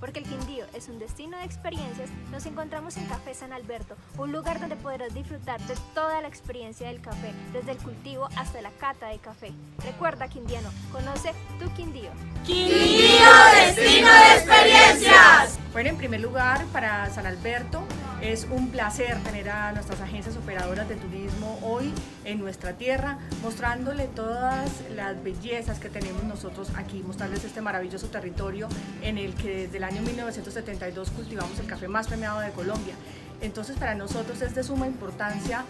Porque el Quindío es un destino de experiencias, nos encontramos en Café San Alberto, un lugar donde podrás disfrutar de toda la experiencia del café, desde el cultivo hasta la cata de café. Recuerda, Quindiano, conoce tu Quindío. ¡Quindío, destino de experiencias! Bueno, en primer lugar, para San Alberto, es un placer tener a nuestras agencias operadoras de turismo hoy en nuestra tierra, mostrándole todas las bellezas que tenemos nosotros aquí, mostrarles este maravilloso territorio en el que desde el año 1972 cultivamos el café más premiado de Colombia. Entonces, para nosotros es de suma importancia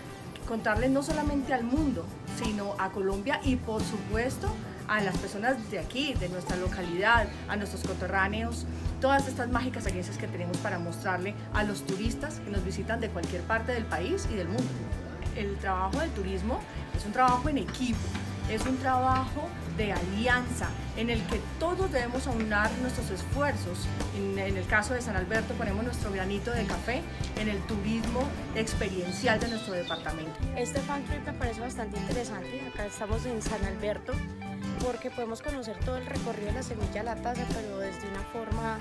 contarles no solamente al mundo, sino a Colombia y, por supuesto, a las personas de aquí, de nuestra localidad, a nuestros coterráneos, todas estas mágicas experiencias que tenemos para mostrarle a los turistas que nos visitan de cualquier parte del país y del mundo. El trabajo del turismo es un trabajo en equipo, es un trabajo de alianza en el que todos debemos aunar nuestros esfuerzos. En el caso de San Alberto ponemos nuestro granito de café en el turismo experiencial de nuestro departamento. Este fan trip me parece bastante interesante. Acá estamos en San Alberto, porque podemos conocer todo el recorrido de la semilla a la taza, pero desde una forma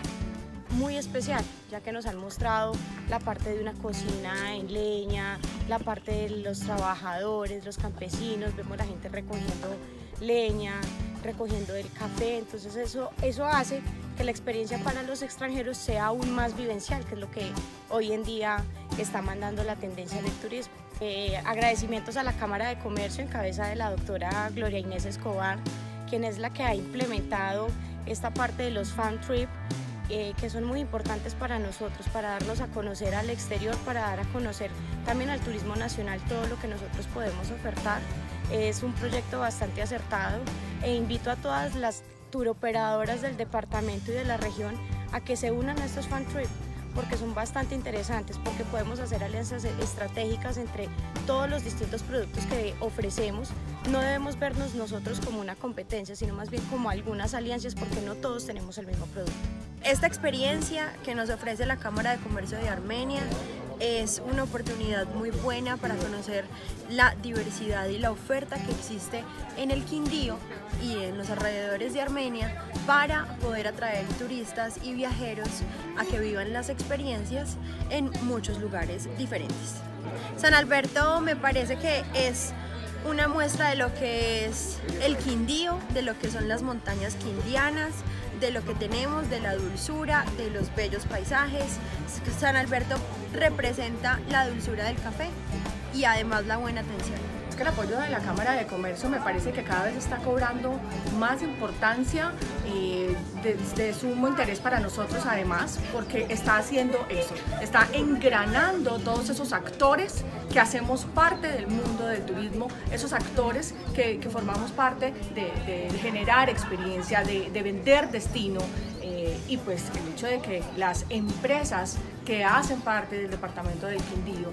muy especial, ya que nos han mostrado la parte de una cocina en leña, la parte de los trabajadores, los campesinos, vemos la gente recogiendo leña, recogiendo el café, entonces eso hace que la experiencia para los extranjeros sea aún más vivencial, que es lo que hoy en día está mandando la tendencia del turismo. Agradecimientos a la Cámara de Comercio en cabeza de la doctora Gloria Inés Escobar, quien es la que ha implementado esta parte de los fan trip, que son muy importantes para nosotros, para darnos a conocer al exterior, para dar a conocer también al turismo nacional todo lo que nosotros podemos ofertar. Es un proyecto bastante acertado e invito a todas las turoperadoras del departamento y de la región a que se unan a estos fan trips, porque son bastante interesantes, porque podemos hacer alianzas estratégicas entre todos los distintos productos que ofrecemos. No debemos vernos nosotros como una competencia, sino más bien como algunas alianzas, porque no todos tenemos el mismo producto. Esta experiencia que nos ofrece la Cámara de Comercio de Armenia es una oportunidad muy buena para conocer la diversidad y la oferta que existe en el Quindío y en los alrededores de Armenia para poder atraer turistas y viajeros a que vivan las experiencias en muchos lugares diferentes. San Alberto me parece que es una muestra de lo que es el Quindío, de lo que son las montañas quindianas, de lo que tenemos, de la dulzura, de los bellos paisajes. San Alberto representa la dulzura del café y además la buena atención. Es que el apoyo de la Cámara de Comercio me parece que cada vez está cobrando más importancia, de sumo interés para nosotros además, porque está haciendo eso, está engranando todos esos actores que hacemos parte del mundo del turismo, esos actores que formamos parte de generar experiencia, de vender destino, y pues el hecho de que las empresas que hacen parte del departamento del Quindío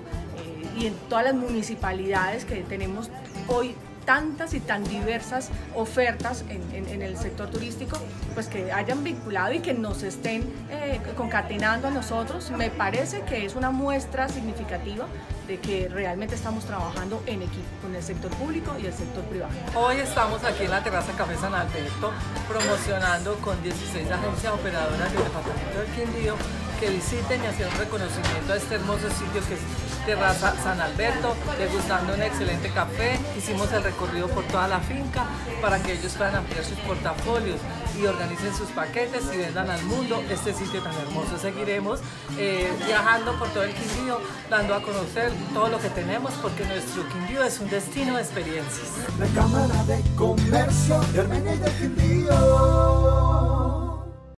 y en todas las municipalidades que tenemos hoy tantas y tan diversas ofertas en el sector turístico, pues que hayan vinculado y que nos estén concatenando a nosotros, me parece que es una muestra significativa de que realmente estamos trabajando en equipo con el sector público y el sector privado. Hoy estamos aquí en la Terraza Café San Alberto promocionando con 16 agencias operadoras del departamento del Quindío que visiten y hacer un reconocimiento a este hermoso sitio que es Terraza San Alberto, degustando un excelente café. Hicimos el recorrido por toda la finca para que ellos puedan ampliar sus portafolios y organicen sus paquetes y vendan al mundo este sitio tan hermoso. Seguiremos viajando por todo el Quindío, dando a conocer todo lo que tenemos, porque nuestro Quindío es un destino de experiencias. La Cámara de Comercio de Armenia y del Quindío.